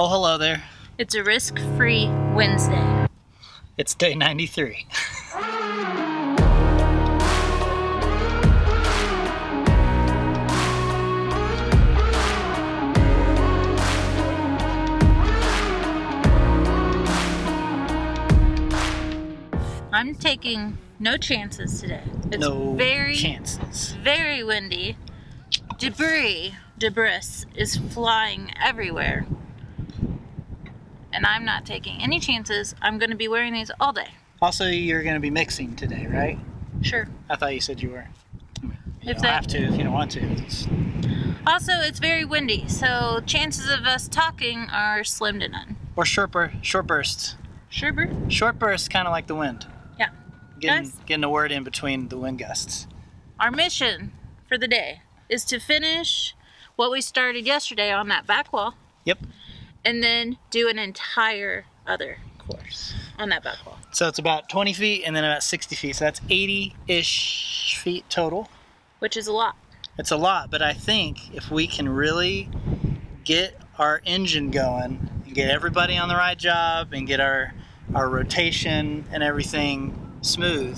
Oh, hello there. It's a risk-free Wednesday. It's day 93. I'm taking no chances today. It's no very chances. Very windy. Debris is flying everywhere. And I'm not taking any chances. I'm going to be wearing these all day. Also, you're going to be mixing today, right? Sure. I thought you said you were. You don't have to if you don't want to. Also, it's very windy, so chances of us talking are slim to none. Or short bursts. Short bursts, kind of like the wind. Yeah. Getting a word in between the wind gusts. Our mission for the day is to finish what we started yesterday on that back wall. Yep. And then do an entire other course on that back wall. So it's about 20 feet and then about 60 feet. So that's 80-ish feet total. Which is a lot. It's a lot, but I think if we can really get our engine going, get everybody on the right job and get our rotation and everything smooth,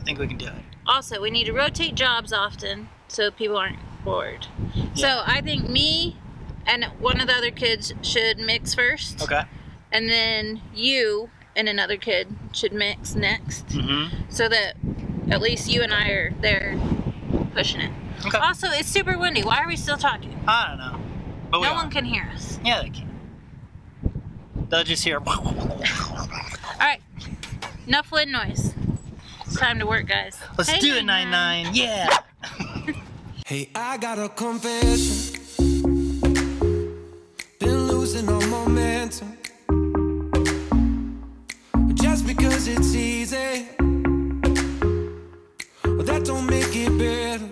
I think we can do it. Also, we need to rotate jobs often so people aren't bored. Yeah. So I think me and one of the other kids should mix first. Okay. And then you and another kid should mix next. Mm-hmm. So that at least you and I are there pushing it. Okay. Also, it's super windy. Why are we still talking? I don't know. But no one can hear us. Yeah, they can. They'll just hear. Alright, enough wind noise. It's time to work, guys. Let's do it, 99. Yeah! Hey, I got a confession. Been losing all momentum. Just because it's easy, well, that don't make it better.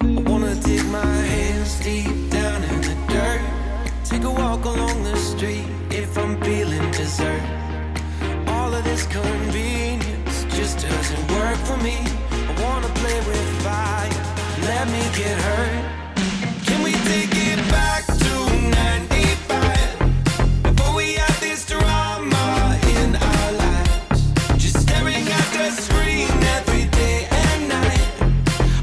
I wanna take my hands deep down in the dirt. Take a walk along the street if I'm feeling dessert. All of this convenience just doesn't work for me. I wanna play with fire, let me get hurt. Can we take it back to 95 before we have this drama in our lives? Just staring at the screen every day and night.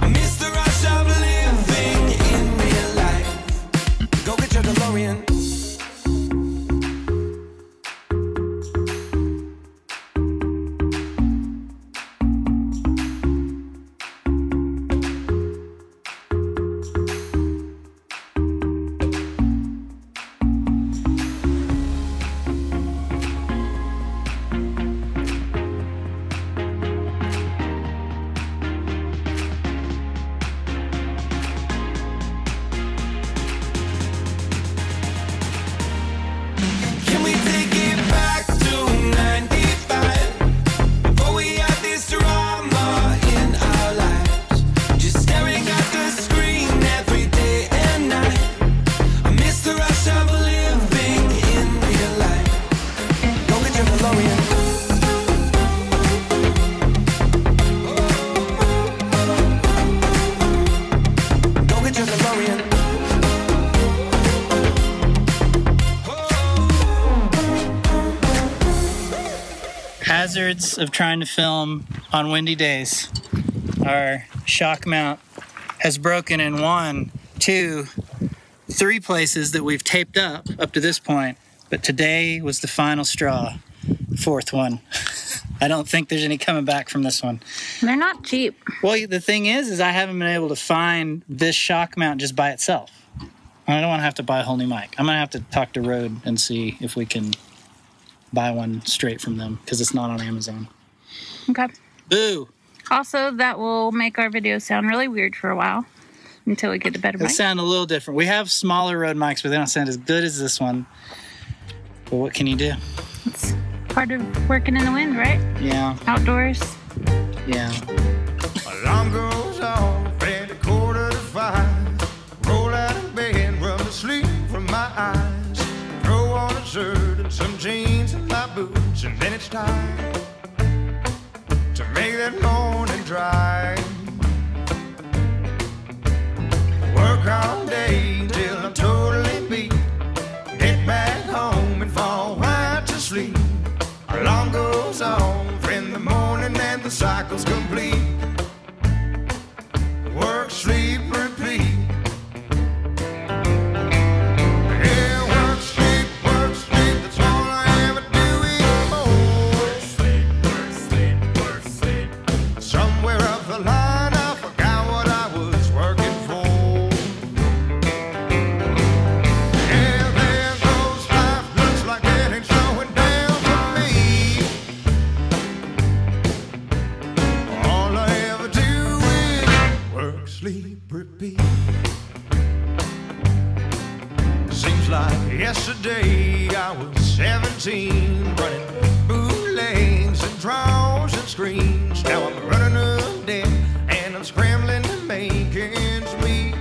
I miss the rush of living in real life. Go get your DeLorean. Hazards of trying to film on windy days. Our shock mount has broken in 1, 2, 3 places that we've taped up to this point, but today was the final straw. 4th one. I don't think there's any coming back from this one. They're not cheap. Well, the thing is I haven't been able to find this shock mount just by itself. I don't want to have to buy a whole new mic. I'm gonna have to talk to Rode and see if we can buy one straight from them, because it's not on Amazon. Okay. Boo! Also, that will make our video sound really weird for a while, until we get a better mic. It'll sound a little different. We have smaller Rode mics, but they don't sound as good as this one. But what can you do? It's part of working in the wind, right? Yeah. Outdoors. Yeah. Alarm goes off at a quarter to 5. Roll out of bed, rub the sleep from my eyes. Throw on a shirt and some jeans and my boots, and then it's time to make that morning dry. Work all day till I'm totally beat. like yesterday. I was 17, running bootlegs and draws and screens. Now I'm running up debt, and I'm scrambling to make ends meet.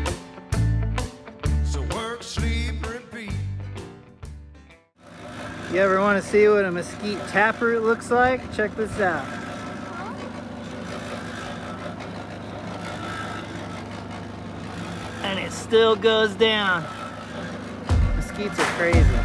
So work, sleep, repeat. You ever want to see what a mesquite taproot looks like? Check this out. And it still goes down. Mesquites are crazy.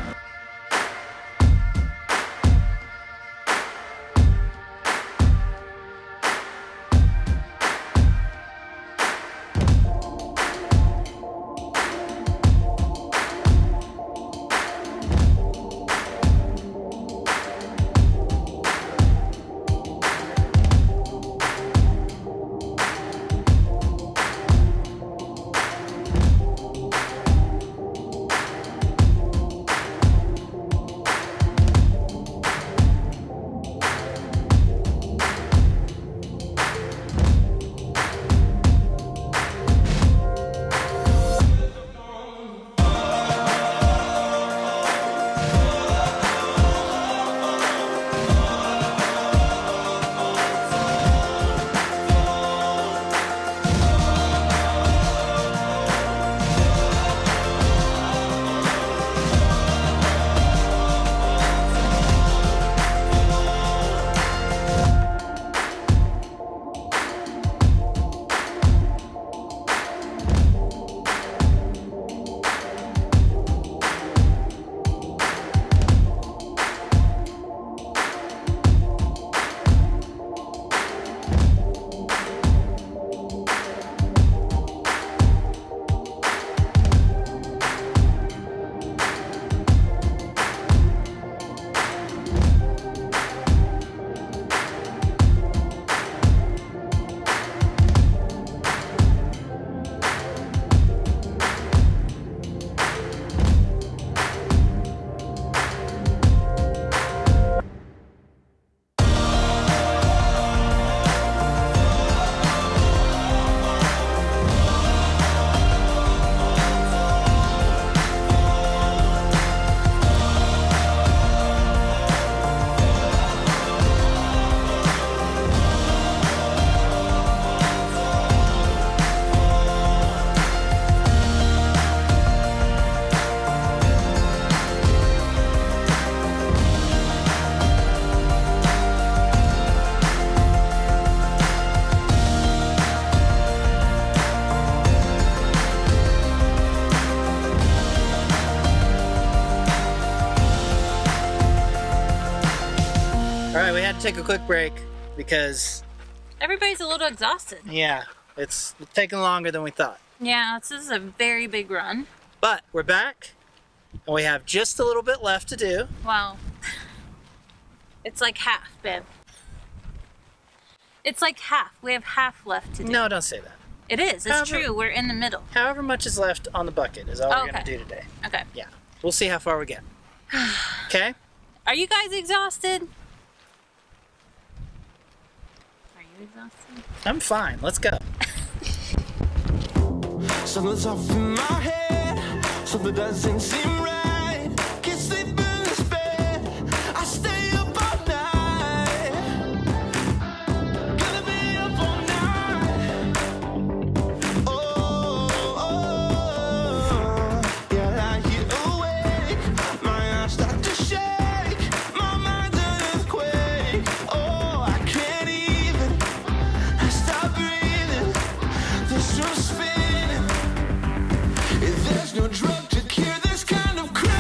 We had to take a quick break because everybody's a little exhausted. Yeah, it's taking longer than we thought. Yeah, this is a very big run. But we're back and we have just a little bit left to do. Wow. It's like half, babe. It's like half. We have half left to do. No, don't say that. It is. It's true. We're in the middle. However much is left on the bucket is all we're going to do today. Okay. Yeah. We'll see how far we get. Okay? Are you guys exhausted? Exhausting. I'm fine. Let's go. Something's off in my head. Something doesn't seem right. Can't sleep in this bed. I stay up all night. Gonna be up all night. Oh, oh, oh. Yeah, I get awake. My eyes start to shake. My mind's an earthquake. Oh, I can't. There's no drug to cure this kind of crime.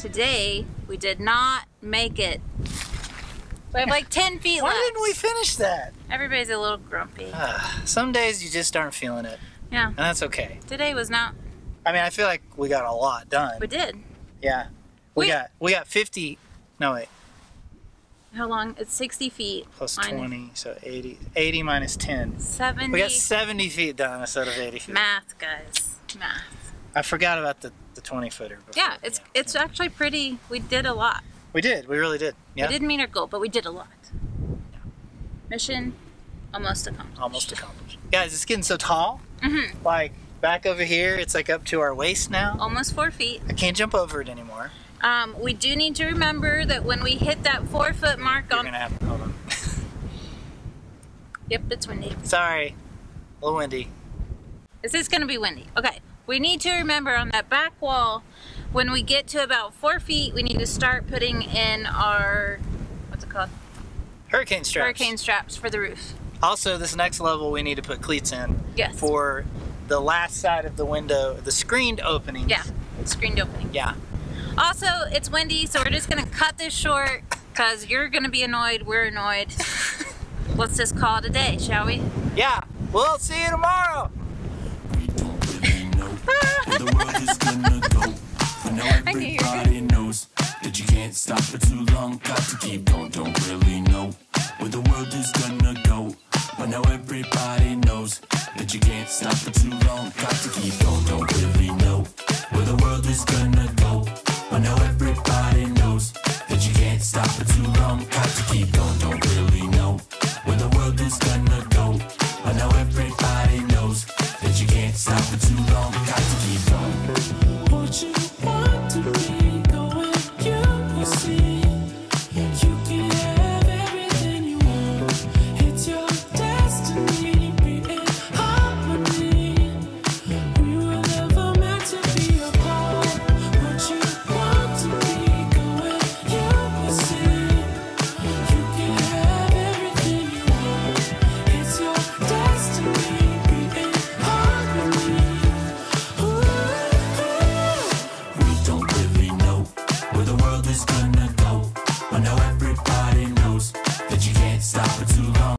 today we did not make it. We have like 10 feet left. Why didn't we finish that? Everybody's a little grumpy. Some days you just aren't feeling it. Yeah. And that's okay. Today was not. I mean, I feel like we got a lot done. We did. Yeah. We got 50. No, wait. How long? It's 60 feet. Plus 20, so 80. 80 minus 10. 70. We got 70 feet done instead of 80 feet. Math, guys. Math. I forgot about the 20-footer. Yeah, it's actually pretty. We did a lot. We did. We really did. Yeah. We didn't meet our goal, but we did a lot. Yeah. Mission almost accomplished. Almost accomplished. Guys, it's getting so tall. Mm-hmm. Like, back over here, it's like up to our waist now. Almost 4 feet. I can't jump over it anymore. We do need to remember that when we hit that 4 foot mark on... You're gonna have to hold on. Yep, it's windy. Sorry. A little windy. This is gonna be windy. Okay. We need to remember on that back wall, when we get to about 4 feet, we need to start putting in our... What's it called? Hurricane straps. Hurricane straps for the roof. Also, this next level, we need to put cleats in. Yes. For the last side of the window, the screened openings. Yeah, screened opening. Yeah. Also, it's windy, so we're just going to cut this short because you're going to be annoyed, we're annoyed. Let's just call it a day, shall we? Yeah, we'll see you tomorrow. I knew you were going. Knows that you can't stop for too long, got to keep going, don't really know where the world is gonna go. But now everybody knows that you can't stop for too long, got to keep going, don't really know where the world is gonna go.